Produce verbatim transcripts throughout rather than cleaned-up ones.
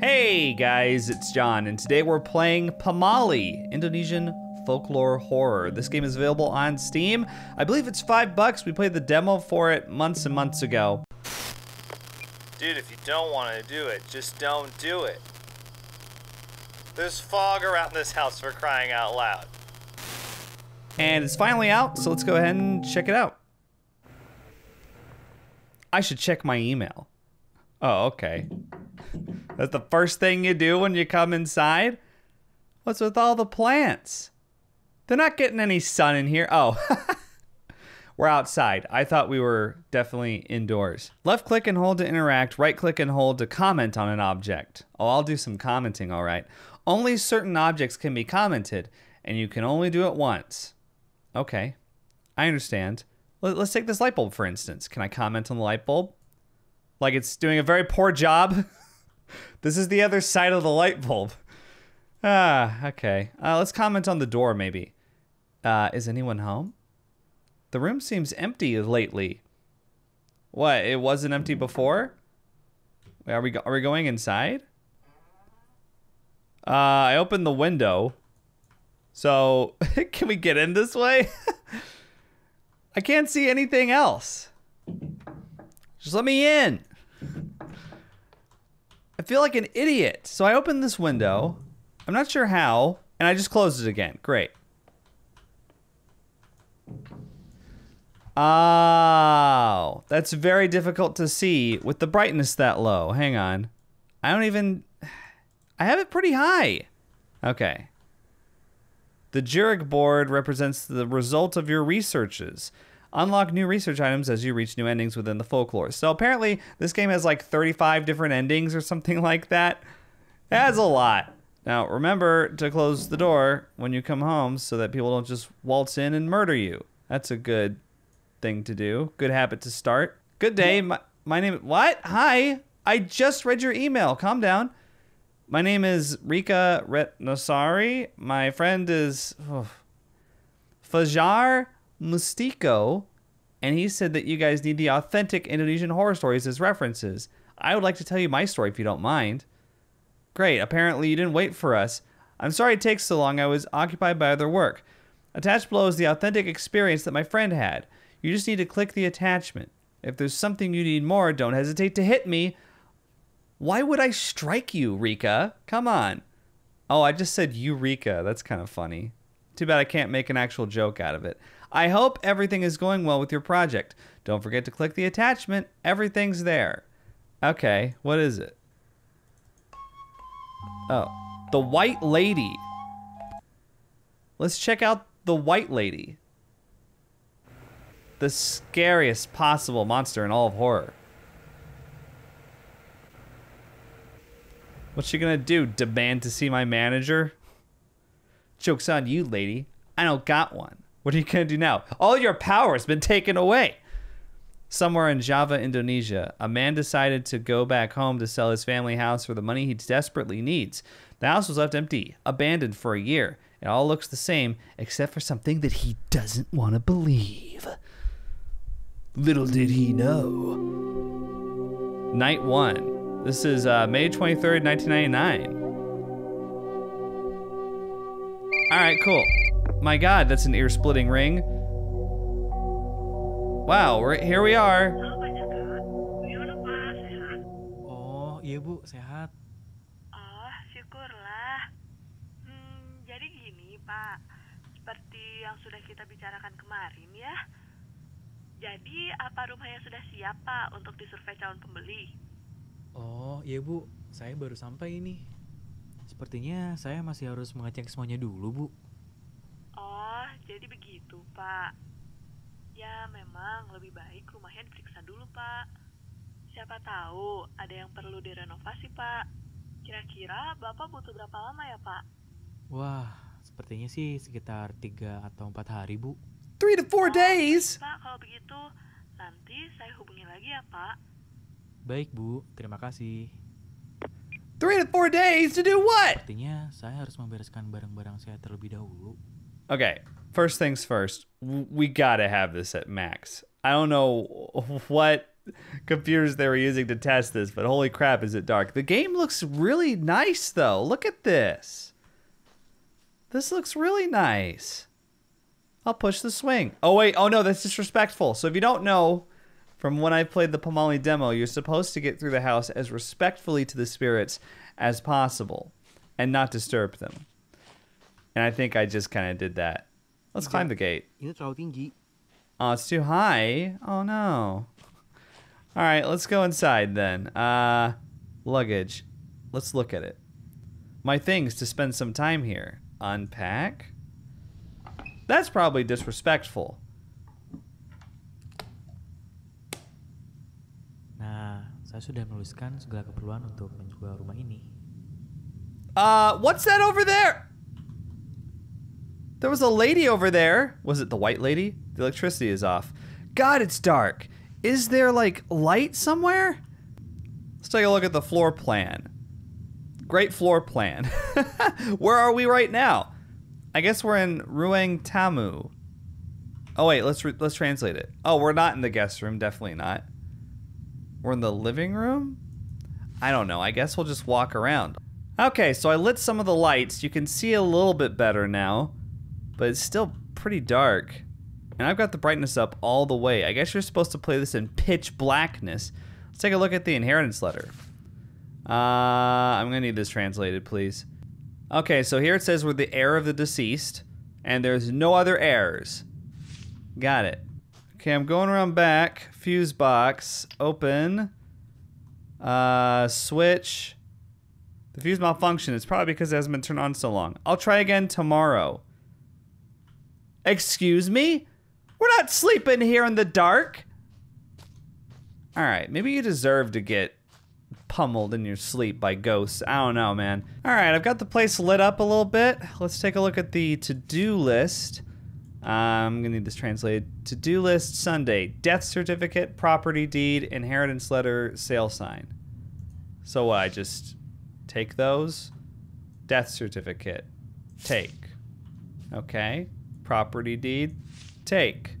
Hey guys, it's John, and today we're playing Pamali, Indonesian folklore horror. This game is available on Steam. I believe it's five bucks. We played the demo for it months and months ago. Dude, if you don't want to do it, just don't do it. There's fog around this house for crying out loud. And it's finally out, so let's go ahead and check it out. I should check my email. Oh, okay. That's the first thing you do when you come inside? What's with all the plants? They're not getting any sun in here. Oh, we're outside. I thought we were definitely indoors. Left click and hold to interact, right click and hold to comment on an object. Oh, I'll do some commenting, all right. Only certain objects can be commented, and you can only do it once. Okay, I understand. Let's take this light bulb, for instance. Can I comment on the light bulb? Like it's doing a very poor job. This is the other side of the light bulb. Ah, okay. Uh, let's comment on the door, maybe. Uh, is anyone home? The room seems empty lately. What, it wasn't empty before? Are we, go are we going inside? Uh, I opened the window. So, can we get in this way? I can't see anything else. Just let me in. I feel like an idiot. So I opened this window. I'm not sure how, and I just closed it again. Great. Oh, that's very difficult to see with the brightness that low. Hang on. I don't even, I have it pretty high. Okay. The Jirig board represents the result of your researches. Unlock new research items as you reach new endings within the folklore. So apparently this game has like thirty-five different endings or something like that. That's a lot. Now remember to close the door when you come home so that people don't just waltz in and murder you. That's a good thing to do. Good habit to start. Good day, my, my name, what? Hi, I just read your email, calm down. My name is Rika Retnosari. My friend is oh, Fajar Mustico, and he said that you guys need the authentic Indonesian horror stories as references. I would like to tell you my story if you don't mind. Great, apparently you didn't wait for us. I'm sorry it takes so long, I was occupied by other work. Attached below is the authentic experience that my friend had. You just need to click the attachment. If there's something you need more, don't hesitate to hit me. Why would I strike you, Rika? Come on. Oh, I just said Eureka, that's kind of funny. Too bad I can't make an actual joke out of it. I hope everything is going well with your project. Don't forget to click the attachment. Everything's there. Okay, what is it? Oh, The White Lady. Let's check out The White Lady. The scariest possible monster in all of horror. What's she gonna do? Demand to see my manager? Joke's on you, lady. I don't got one. What are you gonna do now? All your power has been taken away. Somewhere in Java, Indonesia, a man decided to go back home to sell his family house for the money he desperately needs. The house was left empty, abandoned for a year. It all looks the same, except for something that he doesn't want to believe. Little did he know. Night one. This is uh, May twenty-third, nineteen ninety-nine. All right, cool. My God, that's an ear-splitting ring. Wow, we're, here we are. Oh, iya Bu, sehat. Oh, syukurlah. Hmm, jadi gini, Pak. Seperti yang sudah kita bicarakan kemarin ya. Jadi, apa rumahnya sudah siap, Pak, untuk disurvei calon pembeli? Oh, iya Bu, saya baru sampai ini. Sepertinya saya masih harus mengecek semuanya dulu, Bu. Oh, jadi begitu, Pak. Ya, memang lebih baik rumahnya diperiksa dulu, Pak. Siapa tahu ada yang perlu direnovasi, Pak. Kira-kira Bapak butuh berapa lama ya, Pak? Wah, sepertinya sih sekitar tiga atau empat hari, Bu. three to four days. Pak, kalau begitu nanti saya hubungi lagi ya, Pak. Baik, Bu. Terima kasih. three to four days to do what? Sepertinya saya harus membereskan barang-barang saya terlebih dahulu. Okay, first things first. We gotta have this at max. I don't know what computers they were using to test this, but holy crap, is it dark. The game looks really nice, though. Look at this. This looks really nice. I'll push the swing. Oh, wait. Oh, no, that's disrespectful. So if you don't know, from when I played the Pamali demo, you're supposed to get through the house as respectfully to the spirits as possible and not disturb them. And I think I just kind of did that. Let's climb the gate. Oh, it's too high. Oh, no. All right, let's go inside then. Uh, luggage. Let's look at it. My things to spend some time here. Unpack. That's probably disrespectful. Nah, saya sudah menuliskan segala keperluan untuk menjual rumah ini. Uh, what's that over there? There was a lady over there. Was it the white lady? The electricity is off. God, it's dark. Is there, like, light somewhere? Let's take a look at the floor plan. Great floor plan. Where are we right now? I guess we're in Ruang Tamu. Oh, wait, let's let's translate it. Oh, we're not in the guest room. Definitely not. We're in the living room? I don't know. I guess we'll just walk around. Okay, so I lit some of the lights. You can see a little bit better now, but it's still pretty dark. And I've got the brightness up all the way. I guess you're supposed to play this in pitch blackness. Let's take a look at the inheritance letter. Uh, I'm gonna need this translated, please. Okay, so here it says we're the heir of the deceased, and there's no other heirs. Got it. Okay, I'm going around back. Fuse box, open. Uh, switch. The fuse malfunctioned. It's probably because it hasn't been turned on so long. I'll try again tomorrow. Excuse me? We're not sleeping here in the dark. All right, maybe you deserve to get pummeled in your sleep by ghosts. I don't know, man. All right, I've got the place lit up a little bit. Let's take a look at the to-do list. Uh, I'm gonna need this translated. To-do list Sunday, death certificate, property deed, inheritance letter, sale sign. So what, I just take those? Death certificate, take. Okay, property deed. Take.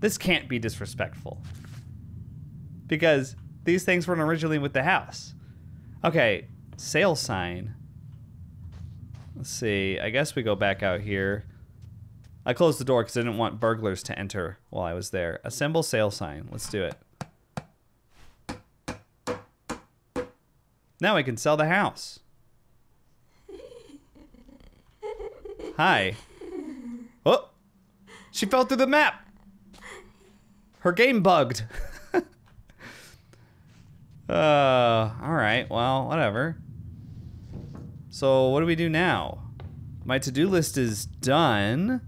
This can't be disrespectful because these things weren't originally with the house. Okay, sale sign. Let's see, I guess we go back out here. I closed the door because I didn't want burglars to enter while I was there. Assemble sale sign, let's do it. Now I can sell the house. Hi. Oh, she fell through the map. Her game bugged. uh, all right, well, whatever. So what do we do now? My to-do list is done.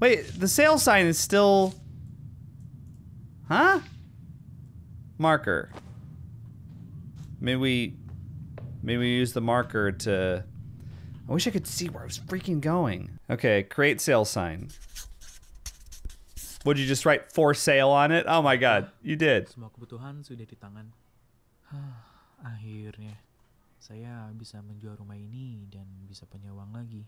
Wait, the sale sign is still, huh? Marker. Maybe we, maybe we use the marker to, I wish I could see where I was freaking going. Okay, create sale sign. Would you just write for sale on it? Oh my god, you did. Semua kebutuhan sudah di tangan. Akhirnya, saya bisa menjual rumah ini dan bisa punya uang lagi.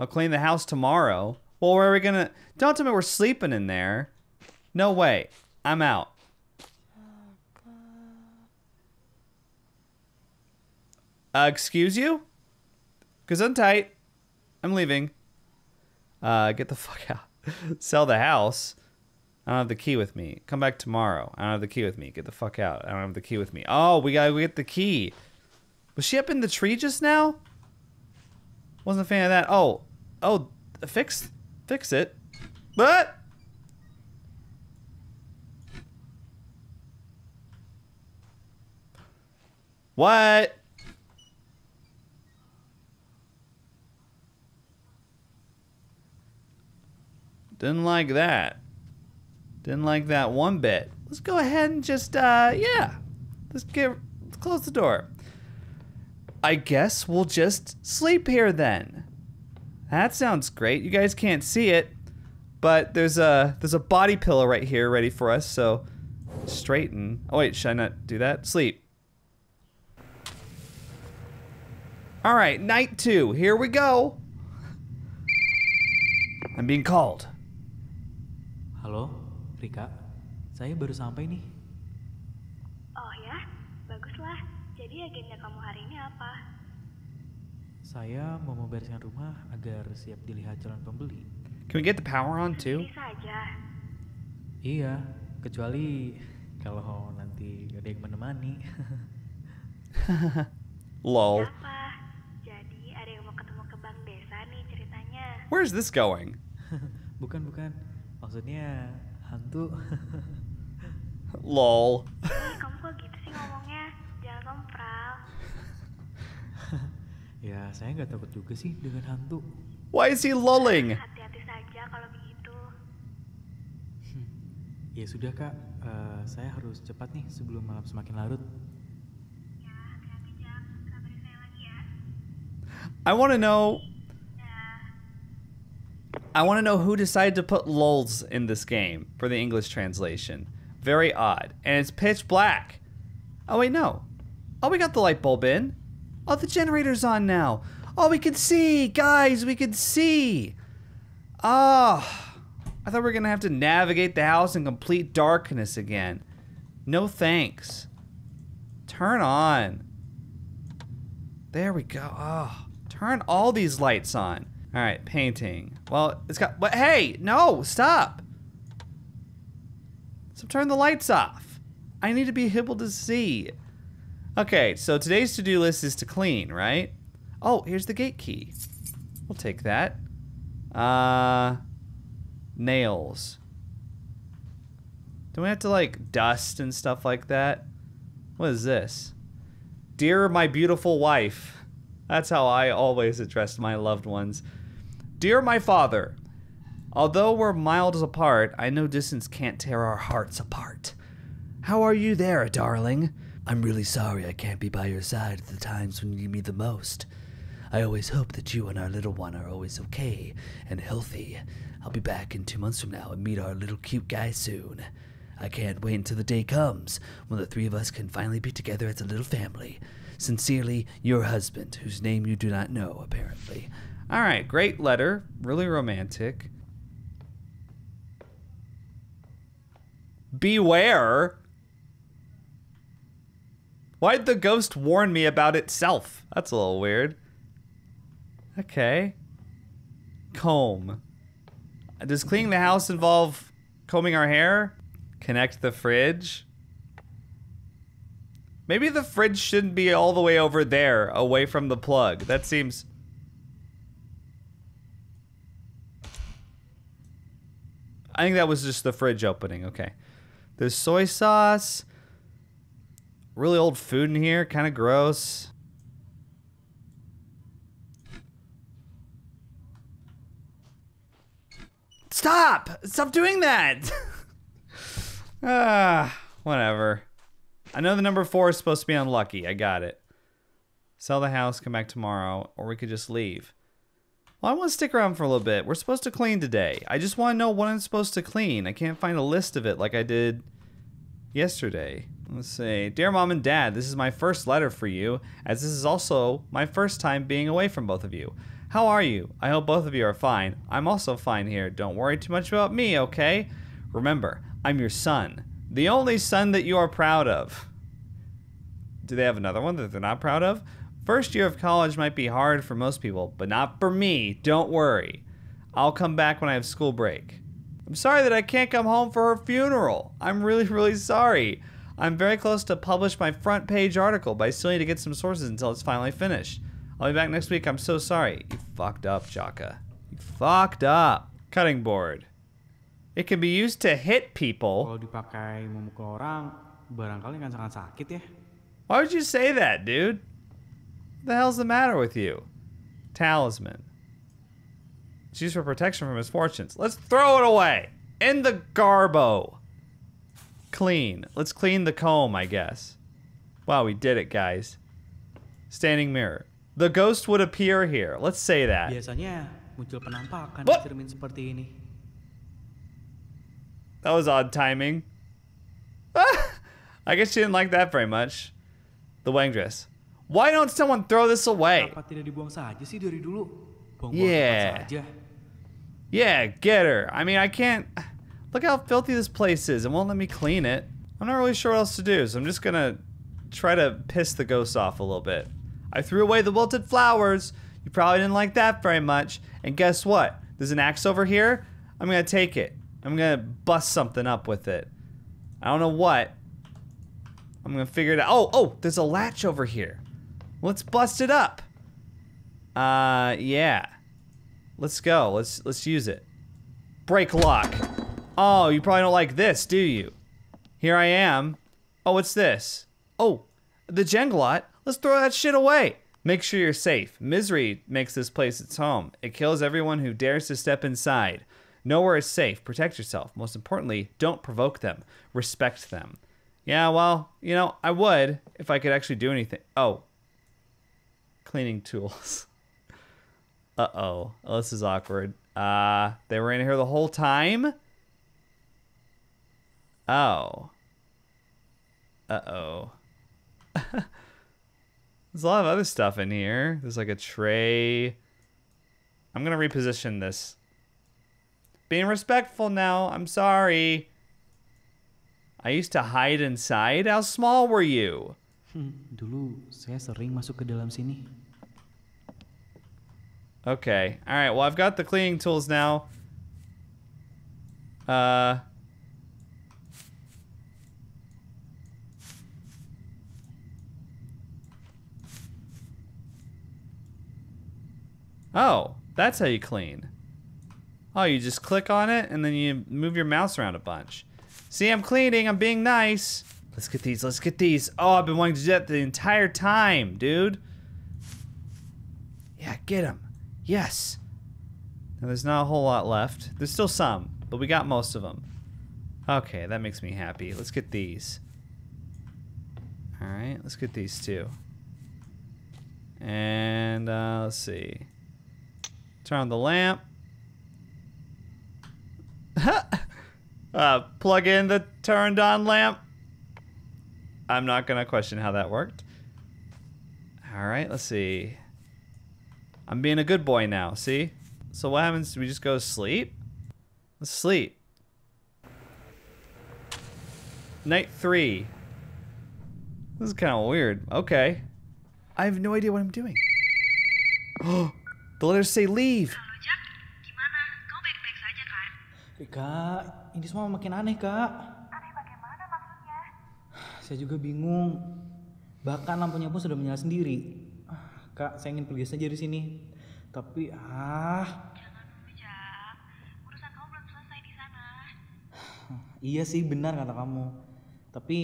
I'll clean the house tomorrow. Well, where are we gonna? Don't tell me we're sleeping in there. No way. I'm out. Uh, excuse you? Gesundheit. I'm leaving. Uh, get the fuck out. Sell the house. I don't have the key with me. Come back tomorrow. I don't have the key with me. Get the fuck out. I don't have the key with me. Oh, we gotta get the key. Was she up in the tree just now? Wasn't a fan of that. Oh. Oh, fix, fix it. But. What? Didn't like that. Didn't like that one bit. Let's go ahead and just, uh, yeah. Let's get, let's close the door. I guess we'll just sleep here then. That sounds great. You guys can't see it, but there's a, there's a body pillow right here ready for us, so straighten. Oh wait, should I not do that? Sleep. All right, night two, here we go. I'm being called. Halo, Rika. Saya baru sampai nih. Oh ya, baguslah. Jadi agenda kamu hari ini apa? Saya mau membereskan rumah agar siap dilihat calon pembeli. Can we get the power on too? Iya, kecuali kalau nanti ada yang menemani. Lol. Where is this going? Bukan, bukan. Maksudnya hantu. Lol. Kamu kok gitu sih ngomongnya? Jangan ngompral. Ya, saya nggak takut juga sih dengan hantu. Why is he lolling? Hati-hati saja kalau begitu. Ya sudah kak, uh, saya harus cepat nih sebelum malam semakin larut. Ya, hati-hati Jack. Kabarin saya lagi ya. I want to know. I want to know who decided to put lols in this game for the English translation. Very odd. And it's pitch black. Oh wait, no. Oh, we got the light bulb in. Oh, the generator's on now. Oh, we can see! Guys, we can see! Ah, oh, I thought we were going to have to navigate the house in complete darkness again. No thanks. Turn on. There we go. Oh, turn all these lights on. All right, painting. Well, it's got. But hey, no, stop. So turn the lights off. I need to be able to see. Okay, so today's to-do list is to clean, right? Oh, here's the gate key. We'll take that. Uh, nails. Do we have to like dust and stuff like that? What is this? Dear my beautiful wife. That's how I always addressed my loved ones. Dear my father, although we're miles apart, I know distance can't tear our hearts apart. How are you there, darling? I'm really sorry I can't be by your side at the times when you need me the most. I always hope that you and our little one are always okay and healthy. I'll be back in two months from now and meet our little cute guy soon. I can't wait until the day comes when the three of us can finally be together as a little family. Sincerely, your husband, whose name you do not know, apparently. All right, great letter. Really romantic. Beware! Why'd the ghost warn me about itself? That's a little weird. Okay. Comb. Does cleaning the house involve combing our hair? Connect the fridge? Maybe the fridge shouldn't be all the way over there, away from the plug. That seems... I think that was just the fridge opening, okay. There's soy sauce. Really old food in here, kind of gross. Stop! Stop doing that! Ah, whatever. I know the number four is supposed to be unlucky. I got it. Sell the house, come back tomorrow, or we could just leave. Well, I want to stick around for a little bit. We're supposed to clean today. I just want to know what I'm supposed to clean. I can't find a list of it like I did yesterday. Let's see. Dear Mom and Dad, this is my first letter for you, as this is also my first time being away from both of you. How are you? I hope both of you are fine. I'm also fine here. Don't worry too much about me, okay? Remember, I'm your son. The only son that you are proud of. Do they have another one that they're not proud of? First year of college might be hard for most people, but not for me. Don't worry. I'll come back when I have school break. I'm sorry that I can't come home for her funeral. I'm really, really sorry. I'm very close to publish my front page article, but I still need to get some sources until it's finally finished. I'll be back next week. I'm so sorry. You fucked up, Jaka. You fucked up. Cutting board. It can be used to hit people. Kalau dipakai memukul orang, barangkali kan sangat sakit ya. Why would you say that, dude? What the hell's the matter with you? Talisman. It's used for protection from misfortunes. Let's throw it away. In the garbo. Clean. Let's clean the comb, I guess. Wow, we did it, guys. Standing mirror. The ghost would appear here. Let's say that. Biasanya muncul penampakan di cermin seperti ini. That was odd timing. Ah, I guess she didn't like that very much. The wedding dress. Why don't someone throw this away? Yeah. Yeah, get her. I mean, I can't... Look how filthy this place is. It won't let me clean it. I'm not really sure what else to do, so I'm just gonna try to piss the ghosts off a little bit. I threw away the wilted flowers. You probably didn't like that very much. And guess what? There's an axe over here. I'm gonna take it. I'm gonna bust something up with it. I don't know what. I'm gonna figure it out. Oh, oh, there's a latch over here. Let's bust it up. Uh, yeah. Let's go. Let's let's use it. Break lock. Oh, you probably don't like this, do you? Here I am. Oh, what's this? Oh, the jenglot. Let's throw that shit away. Make sure you're safe. Misery makes this place its home. It kills everyone who dares to step inside. Nowhere is safe. Protect yourself. Most importantly, don't provoke them. Respect them. Yeah, well, you know, I would if I could actually do anything. Oh. Cleaning tools. Uh-oh. Oh, this is awkward. Uh, they were in here the whole time? Oh. Uh-oh. There's a lot of other stuff in here. There's like a tray. I'm gonna reposition this. Being respectful now. I'm sorry. I used to hide inside. How small were you? Dulu saya sering masuk ke dalam sini. Okay. All right. Well, I've got the cleaning tools now. Uh. Oh, that's how you clean. Oh, you just click on it and then you move your mouse around a bunch. See, I'm cleaning, I'm being nice. Let's get these, let's get these. Oh, I've been wanting to do that the entire time, dude. Yeah, get them. Yes. Now, there's not a whole lot left. There's still some, but we got most of them. Okay, that makes me happy. Let's get these. All right, let's get these too. And uh, let's see. Turn on the lamp. uh, plug in the turned on lamp. I'm not gonna question how that worked. All right, let's see. I'm being a good boy now, see? So what happens, do we just go to sleep? Let's sleep. Night three. This is kind of weird, okay. I have no idea what I'm doing. Oh, the letters say leave. Rika, ini semua makin aneh, Kak. Aneh bagaimana maksudnya? Saya juga bingung. Bahkan lampunya pun sudah menyala sendiri. Kak, saya ingin pergi saja dari sini. Tapi ah. Jangan dulu, Jak. Urusan kamu belum selesai di sana. Iya sih, benar kata kamu. Tapi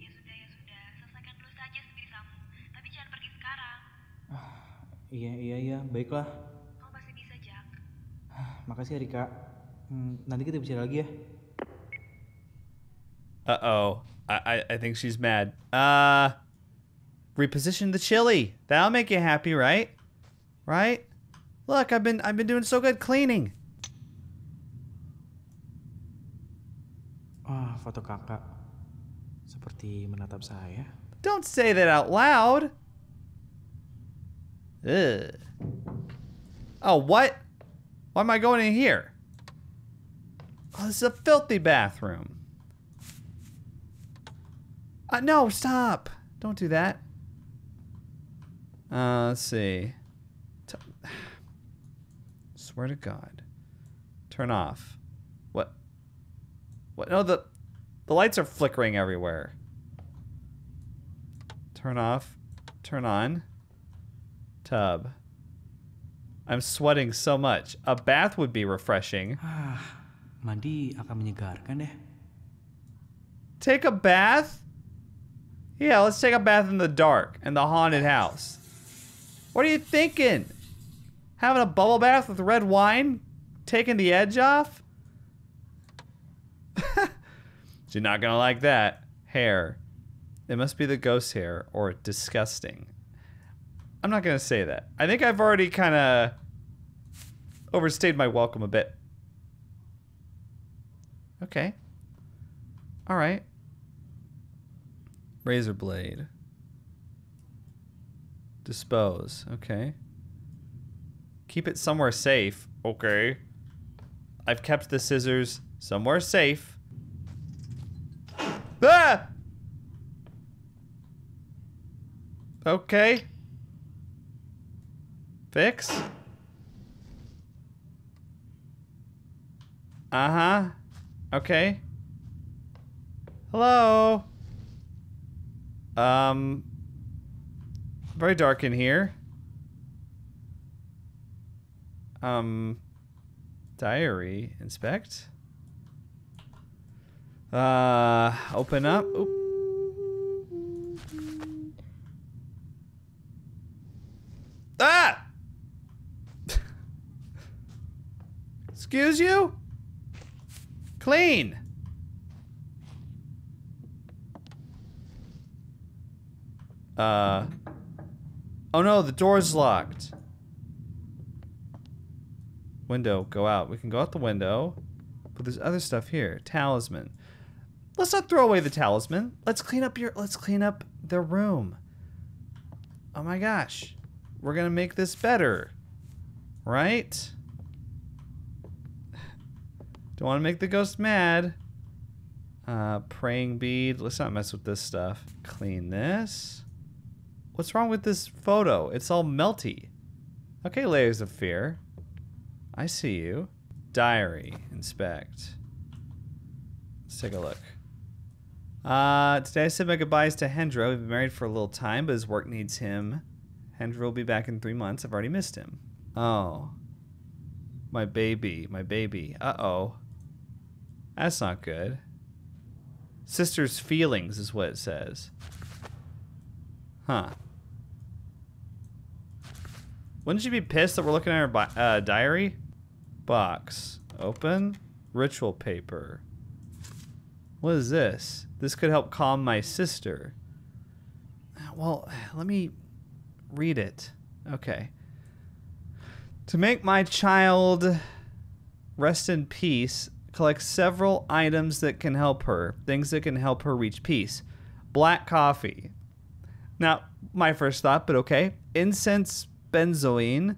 ya sudah, ya sudah. Selesaikan dulu saja sendiri kamu. Tapi jangan pergi sekarang. Iya, iya, iya. Baiklah. Kamu pasti bisa, Jak. Makasih, Rika. Nanti kita bicara lagi ya. Uh-oh. I, I I think she's mad. Uh reposition the chili. That'll make you happy, right? Right? Look, I've been I've been doing so good cleaning. Ah, foto kakak seperti menatap saya. Don't say that out loud. Ugh. Oh, what? Why am I going in here? Oh, this is a filthy bathroom. Uh, no, stop! Don't do that. Uh, let's see. T Swear to God. Turn off. What? What? No, the the lights are flickering everywhere. Turn off. Turn on. Tub. I'm sweating so much. A bath would be refreshing. Mandi akan menyegarkan deh. Take a bath? Yeah, let's take a bath in the dark and the haunted house. What are you thinking? Having a bubble bath with red wine? Taking the edge off? You're not gonna like that. Hair. It must be the ghost hair or disgusting. I'm not gonna say that. I think I've already kinda overstayed my welcome a bit. Okay. All right. Razor blade. Dispose. Okay. Keep it somewhere safe. Okay. I've kept the scissors somewhere safe. Ah! Okay. Fix. Uh-huh. Okay. Hello. Um, very dark in here. Um, diary, inspect. Uh, open up. Oop. Ah! Excuse you? Clean. Uh, oh no, the door's locked. Window, go out. We can go out the window, but there's other stuff here. Talisman. Let's not throw away the talisman. Let's clean up your, let's clean up the room. Oh my gosh. We're gonna make this better, right? Don't wanna make the ghost mad. Uh, praying bead. Let's not mess with this stuff. Clean this. What's wrong with this photo? It's all melty. Okay, layers of fear. I see you. Diary, inspect. Let's take a look. Uh, today I said my goodbyes to Hendra. We've been married for a little time, but his work needs him. Hendra will be back in three months. I've already missed him. Oh. My baby, my baby. Uh-oh. That's not good. Sister's feelings is what it says. Huh. Wouldn't you be pissed that we're looking at our uh, diary? Box. Open. Ritual paper. What is this? This could help calm my sister. Well, let me read it. Okay. To make my child rest in peace, collect several items that can help her. Things that can help her reach peace. Black coffee. Now, my first thought, but okay. Incense, benzoin,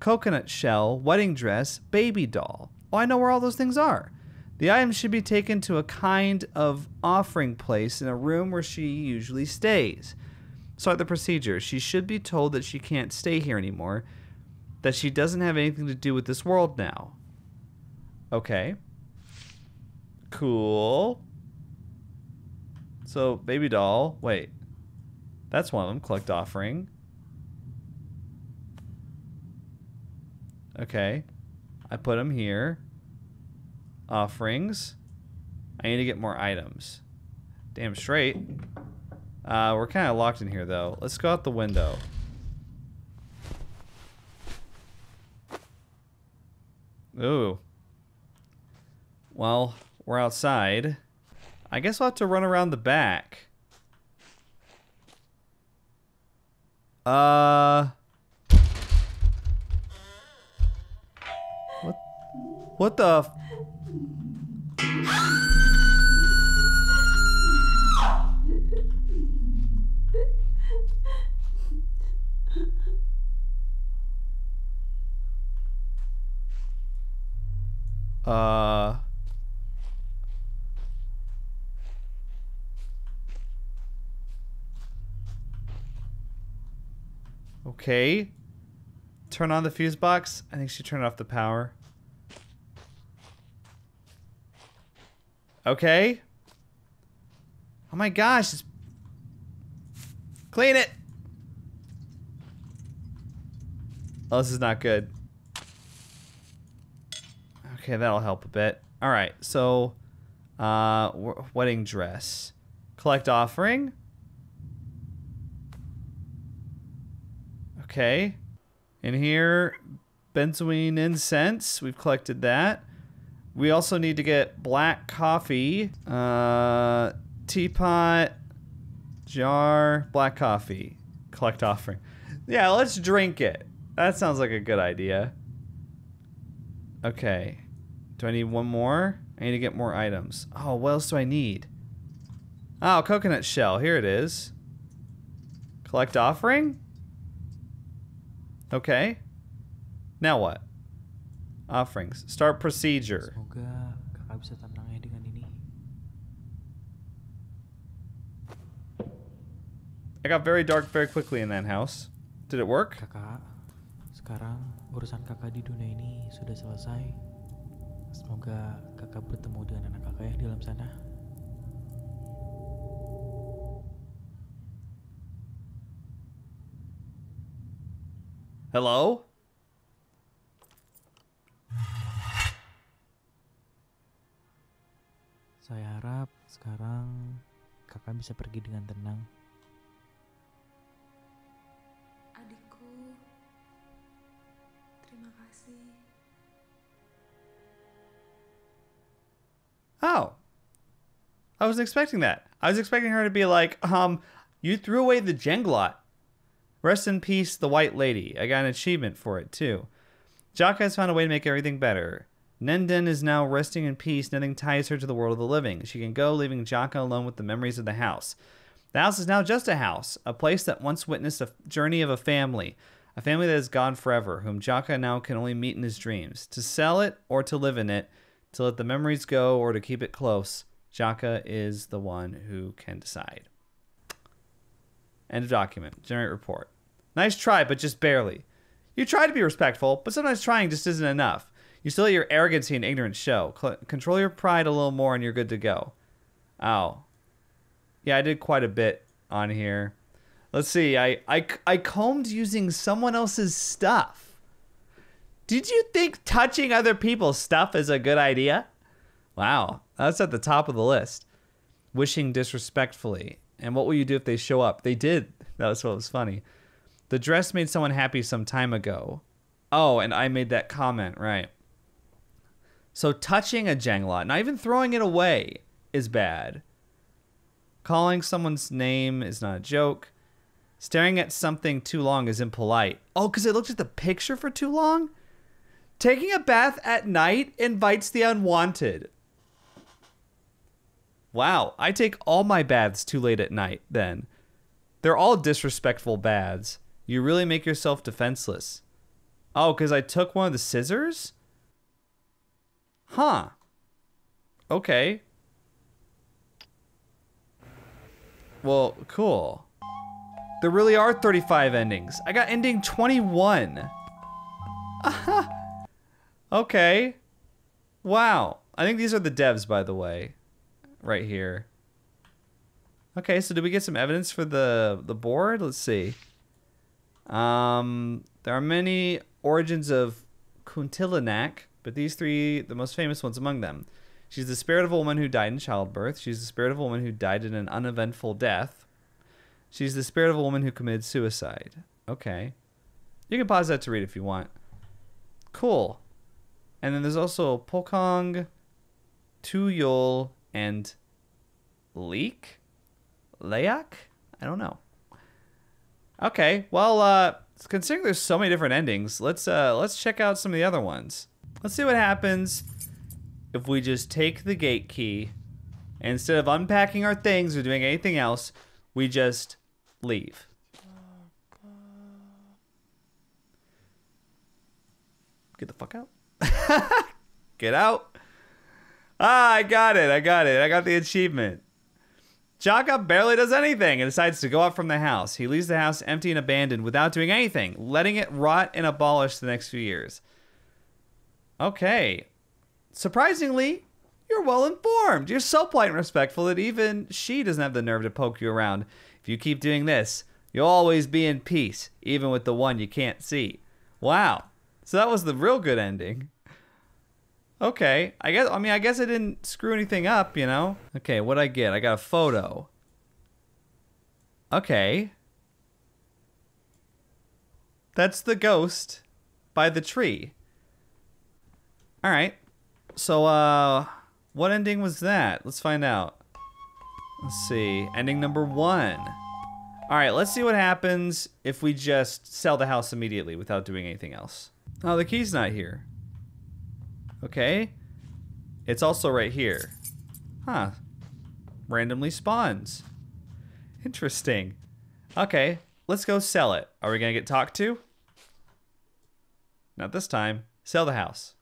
coconut shell, wedding dress, baby doll. Oh, I know where all those things are. The items should be taken to a kind of offering place in a room where she usually stays. Start the procedure. She should be told that she can't stay here anymore, that she doesn't have anything to do with this world now. Okay. Cool. So, baby doll. Wait. That's one of them. Collect offering. Okay. I put them here. Offerings. I need to get more items. Damn straight. Uh, we're kind of locked in here, though. Let's go out the window. Ooh. Well, we're outside. I guess we'll have to run around the back. Uh... What? What the f- Uh... Okay. Turn on the fuse box. I think she turned off the power. Okay. Oh my gosh. It's... Clean it. Oh, this is not good. Okay, that'll help a bit. All right, so uh, wedding dress. Collect offering. Okay. In here, benzoin incense. We've collected that. We also need to get black coffee, uh, teapot, jar, black coffee. Collect offering. Yeah, let's drink it. That sounds like a good idea. Okay. Do I need one more? I need to get more items. Oh, what else do I need? Oh, coconut shell. Here it is. Collect offering? Okay. Now what? Offerings. Start procedure. Semoga kakak bisa tenang ya dengan ini. It got very dark very quickly in that house. Did it work? Kakak, sekarang urusan kakak di dunia ini sudah selesai. Semoga kakak bertemu dengan anak kakak yang di dalam sana. Hello? Saya harap sekarang kakak bisa pergi dengan tenang. Adikku, terima kasih. Oh. I was expecting that. I was expecting her to be like, um, you threw away the jenglot. Rest in peace, The White Lady. I got an achievement for it, too. Jaka has found a way to make everything better. Nenden is now resting in peace. Nothing ties her to the world of the living. She can go, leaving Jaka alone with the memories of the house. The house is now just a house, a place that once witnessed a journey of a family, a family that is gone forever, whom Jaka now can only meet in his dreams. To sell it or to live in it, to let the memories go or to keep it close, Jaka is the one who can decide. End of document. Generate report. Nice try, but just barely. You try to be respectful, but sometimes trying just isn't enough. You still let your arrogancy and ignorance show. Cl- control your pride a little more and you're good to go. Oh. Yeah, I did quite a bit on here. Let's see. I, I, I combed using someone else's stuff. Did you think touching other people's stuff is a good idea? Wow. That's at the top of the list. Wishing disrespectfully. And what will you do if they show up? They did. That was what was funny. The dress made someone happy some time ago. Oh, and I made that comment, right. So touching a jenglot, not even throwing it away, is bad. Calling someone's name is not a joke. Staring at something too long is impolite. Oh, because I looked at the picture for too long? Taking a bath at night invites the unwanted. Wow, I take all my baths too late at night, then. They're all disrespectful baths. You really make yourself defenseless. Oh, because I took one of the scissors? Huh. Okay. Well, cool. There really are thirty-five endings. I got ending twenty-one. Aha. Okay. Wow. I think these are the devs, by the way. Right here. Okay, so did we get some evidence for the, the board? Let's see. Um, there are many origins of Kuntilanak, but these three, the most famous ones among them. She's the spirit of a woman who died in childbirth. She's the spirit of a woman who died in an uneventful death. She's the spirit of a woman who committed suicide. Okay. You can pause that to read if you want. Cool. And then there's also Pocong, Tuyol, and Leak? Layak? I don't know. Okay, well, uh, considering there's so many different endings, let's uh, let's check out some of the other ones. Let's see what happens if we just take the gate key, and instead of unpacking our things or doing anything else, we just leave. Get the fuck out. Get out. Ah, I got it, I got it, I got the achievement. Jaka barely does anything and decides to go out from the house. He leaves the house empty and abandoned without doing anything, letting it rot and abolish the next few years. Okay. Surprisingly, you're well informed. You're so polite and respectful that even she doesn't have the nerve to poke you around. If you keep doing this, you'll always be in peace, even with the one you can't see. Wow. So that was the real good ending. Okay, I guess, I mean, I guess I didn't screw anything up, you know? Okay, what'd I get? I got a photo. Okay. That's the ghost by the tree. All right. So, uh, what ending was that? Let's find out. Let's see, ending number one. All right, let's see what happens if we just sell the house immediately without doing anything else. Oh, the key's not here. Okay, it's also right here. Huh, randomly spawns. Interesting. Okay, let's go sell it. Are we gonna get talked to? Not this time. Sell the house.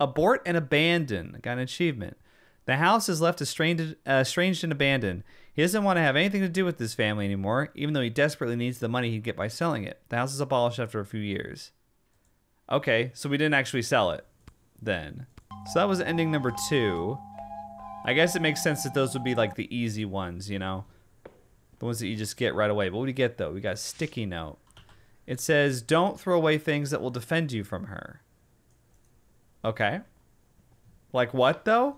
Abort and abandon. Got an achievement. The house is left estranged, uh, estranged and abandoned. He doesn't want to have anything to do with this family anymore, even though he desperately needs the money he'd get by selling it. The house is abolished after a few years. Okay, so we didn't actually sell it then. So that was ending number two. I guess it makes sense that those would be like the easy ones, you know? The ones that you just get right away. But what do we get though? We got a sticky note. It says, don't throw away things that will defend you from her. Okay. Like what though?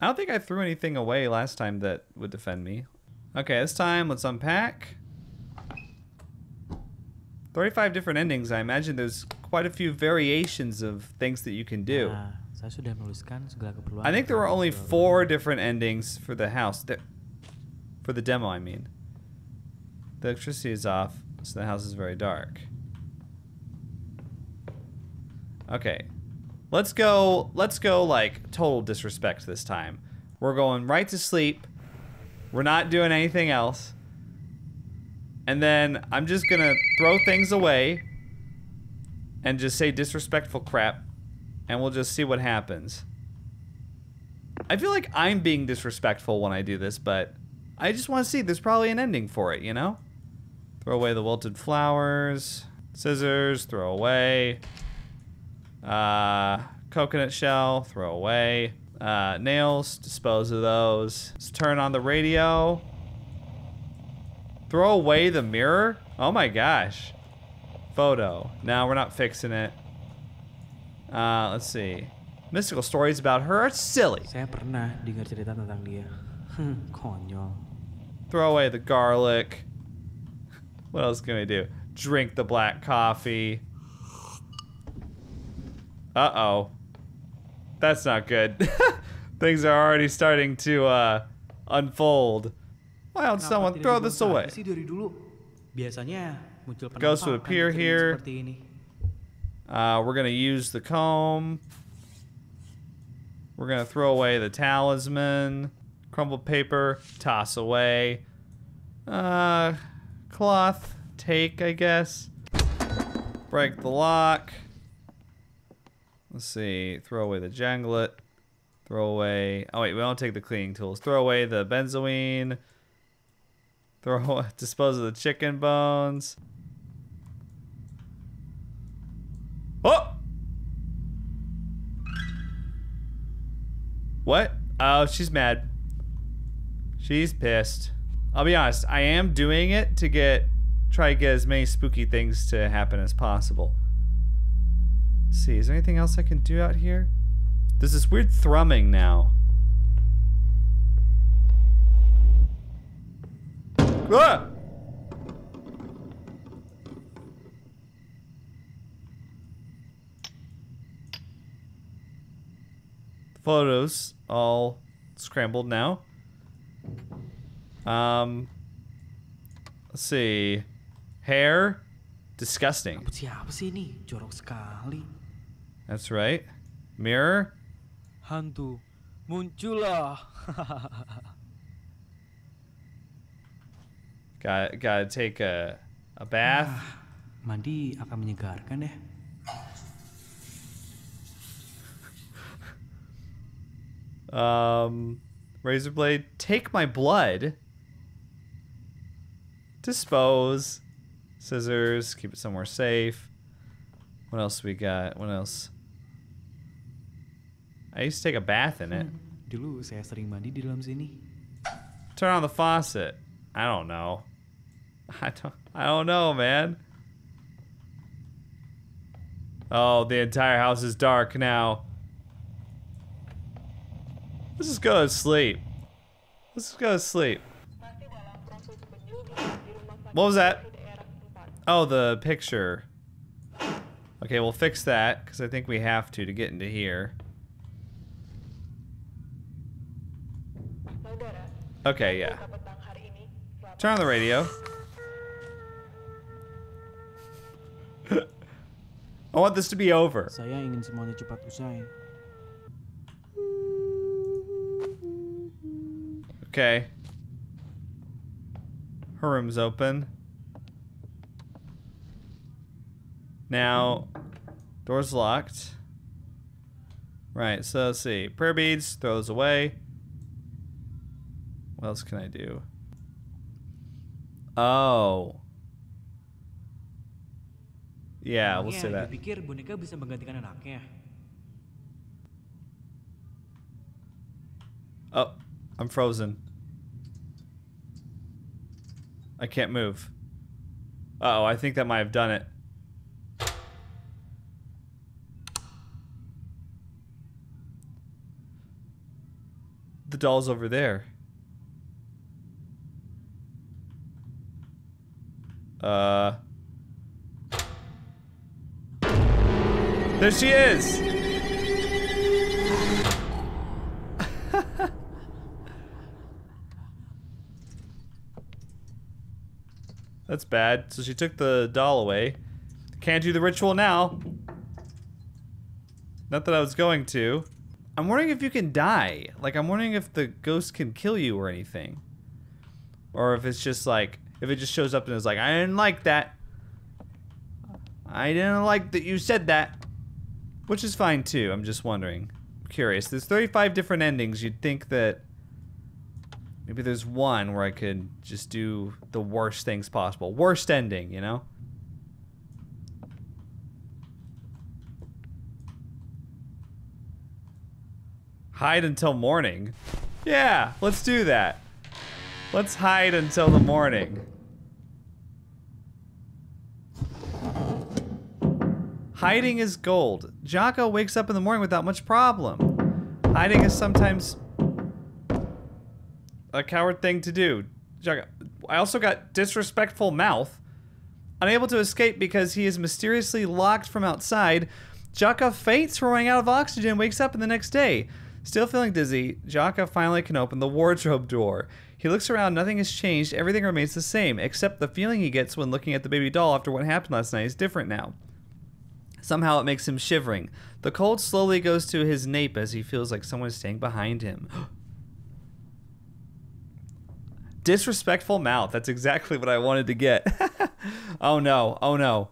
I don't think I threw anything away last time that would defend me. Okay, this time, let's unpack. thirty-five different endings. I imagine there's quite a few variations of things that you can do. I think there were only four different endings for the house. For the demo, I mean. The electricity is off, so the house is very dark. Okay. Let's go, let's go like total disrespect this time. We're going right to sleep. We're not doing anything else. And then I'm just gonna throw things away and just say disrespectful crap and we'll just see what happens. I feel like I'm being disrespectful when I do this, but I just wanna see, there's probably an ending for it, you know? Throw away the wilted flowers, scissors, throw away. Uh, coconut shell, throw away. Uh, nails, dispose of those. Let's turn on the radio. Throw away the mirror? Oh my gosh. Photo. No, we're not fixing it. Uh, let's see. Mystical stories about her are silly. Throw away the garlic. What else can we do? Drink the black coffee. Uh-oh. That's not good. Things are already starting to uh, unfold. Why don't someone throw this away? Ghost would appear here. Uh, we're going to use the comb. We're going to throw away the talisman. Crumpled paper. Toss away. Uh, cloth. Take, I guess. Break the lock. Let's see, throw away the janglet, throw away, oh wait, we don't take the cleaning tools. Throw away the benzoine, throw, dispose of the chicken bones. Oh! What? Oh, she's mad. She's pissed. I'll be honest, I am doing it to get, try to get as many spooky things to happen as possible. See, is there anything else I can do out here? There's this weird thrumming now. Ah! Photos all scrambled now. Um, let's see. Hair, disgusting. That's right. Mirror. Hantu muncullah. Got gotta take a a bath. Mandi akan menyegarkan deh. Um, razor blade. Take my blood. Dispose. Scissors. Keep it somewhere safe. What else we got? What else? I used to take a bath in it. Turn on the faucet. I don't know. I don't, I don't know, man. Oh, the entire house is dark now. Let's just go to sleep. Let's just go to sleep. What was that? Oh, the picture. Okay, we'll fix that, because I think we have to to get into here. Okay, yeah. Turn on the radio. I want this to be over. Okay. Her room's open. Now, door's locked. Right, so let's see. Prayer beads, throw those away. What else can I do? Oh. Yeah, we'll say that. Oh, I'm frozen. I can't move. Uh-oh, I think that might have done it. The doll's over there. Uh. There she is! That's bad. So she took the doll away. Can't do the ritual now. Not that I was going to. I'm wondering if you can die. Like, I'm wondering if the ghost can kill you or anything. Or if it's just like, if it just shows up and is like, I didn't like that. I didn't like that you said that. Which is fine too, I'm just wondering. I'm curious. There's thirty-five different endings. You'd think that maybe there's one where I could just do the worst things possible. Worst ending, you know? Hide until morning. Yeah, let's do that. Let's hide until the morning. Hiding is gold. Jaka wakes up in the morning without much problem. Hiding is sometimes a coward thing to do. Jaka. I also got disrespectful mouth. Unable to escape because he is mysteriously locked from outside, Jaka faints, running out of oxygen, wakes up in the next day. Still feeling dizzy, Jaka finally can open the wardrobe door. He looks around, nothing has changed, everything remains the same, except the feeling he gets when looking at the baby doll after what happened last night is different now. Somehow it makes him shivering. The cold slowly goes to his nape as he feels like someone is staying behind him. Disrespectful mouth, that's exactly what I wanted to get. Oh no, oh no.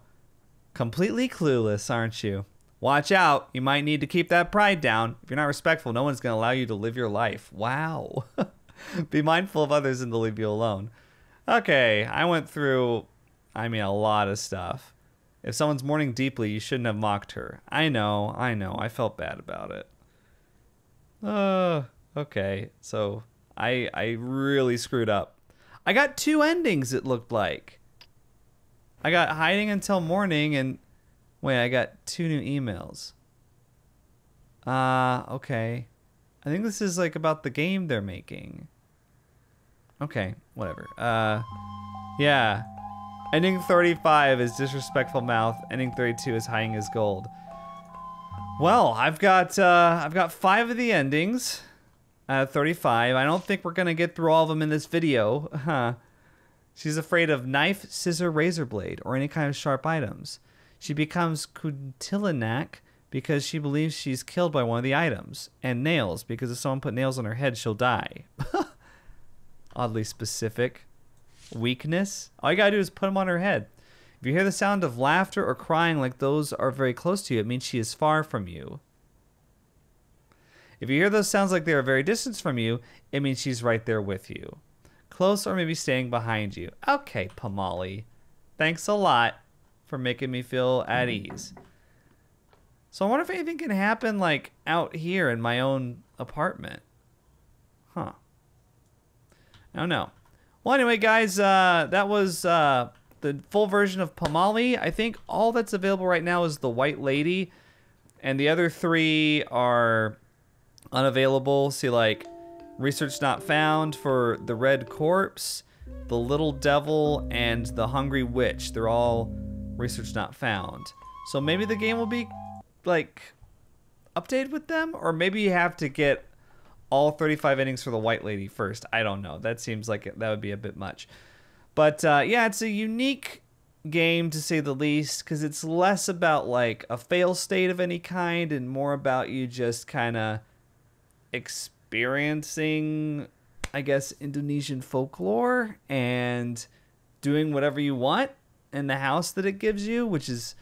Completely clueless, aren't you? Watch out, you might need to keep that pride down. If you're not respectful, no one's gonna allow you to live your life. Wow. Be mindful of others and they'll leave you alone. Okay, I went through, I mean, a lot of stuff. If someone's mourning deeply, you shouldn't have mocked her. I know, I know, I felt bad about it. Uh, okay, so I, I really screwed up. I got two endings, it looked like. I got hiding until morning and... Wait, I got two new emails. Uh, okay. I think this is like about the game they're making. Okay, whatever. Uh, yeah. Ending thirty-five is disrespectful mouth. Ending thirty-two is hiding is gold. Well, I've got uh, I've got five of the endings. Uh, thirty-five. I don't think we're gonna get through all of them in this video. Huh? She's afraid of knife, scissor, razor blade, or any kind of sharp items. She becomes Kuntilanak because she believes she's killed by one of the items. And nails, because if someone put nails on her head, she'll die. Oddly specific. Weakness. All you gotta do is put them on her head. If you hear the sound of laughter or crying like those are very close to you, it means she is far from you. If you hear those sounds like they are very distant from you, it means she's right there with you. Close or maybe staying behind you. Okay, Pamali. Thanks a lot for making me feel at ease. So I wonder if anything can happen like out here in my own apartment. Huh. I don't know. Well, anyway, guys, uh, that was uh, the full version of Pamali. I think all that's available right now is The White Lady, and the other three are unavailable. See, like, Research Not Found for The Red Corpse, The Little Devil, and The Hungry Witch. They're all Research Not Found. So maybe the game will be, like, updated with them? Or maybe you have to get all thirty-five endings for The White Lady first. I don't know. That seems like it, that would be a bit much. But, uh, yeah, it's a unique game, to say the least, because it's less about, like, a fail state of any kind and more about you just kind of experiencing, I guess, Indonesian folklore and doing whatever you want in the house that it gives you, which is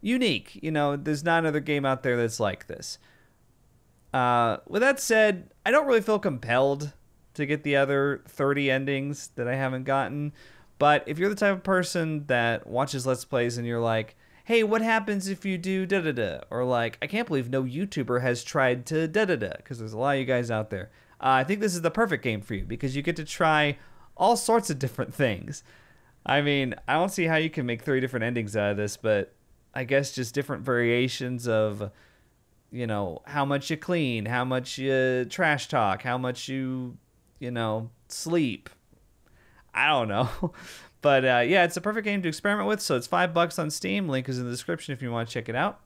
unique. You know, there's not another game out there that's like this. Uh, with that said, I don't really feel compelled to get the other thirty endings that I haven't gotten. But if you're the type of person that watches Let's Plays and you're like, hey, what happens if you do da-da-da? Or like, I can't believe no YouTuber has tried to da-da-da, because there's a lot of you guys out there. Uh, I think this is the perfect game for you, because you get to try all sorts of different things. I mean, I don't see how you can make three different endings out of this, but I guess just different variations of, you know, how much you clean, how much you trash talk, how much you, you know, sleep. I don't know. But uh, yeah, it's a perfect game to experiment with. So it's five bucks on Steam. Link is in the description if you want to check it out.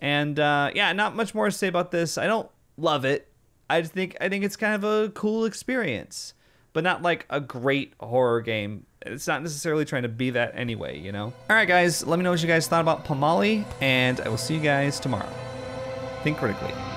And uh, yeah, not much more to say about this. I don't love it. I think I think it's kind of a cool experience, but not like a great horror game. It's not necessarily trying to be that anyway, you know? All right, guys, let me know what you guys thought about Pamali, and I will see you guys tomorrow. Think critically.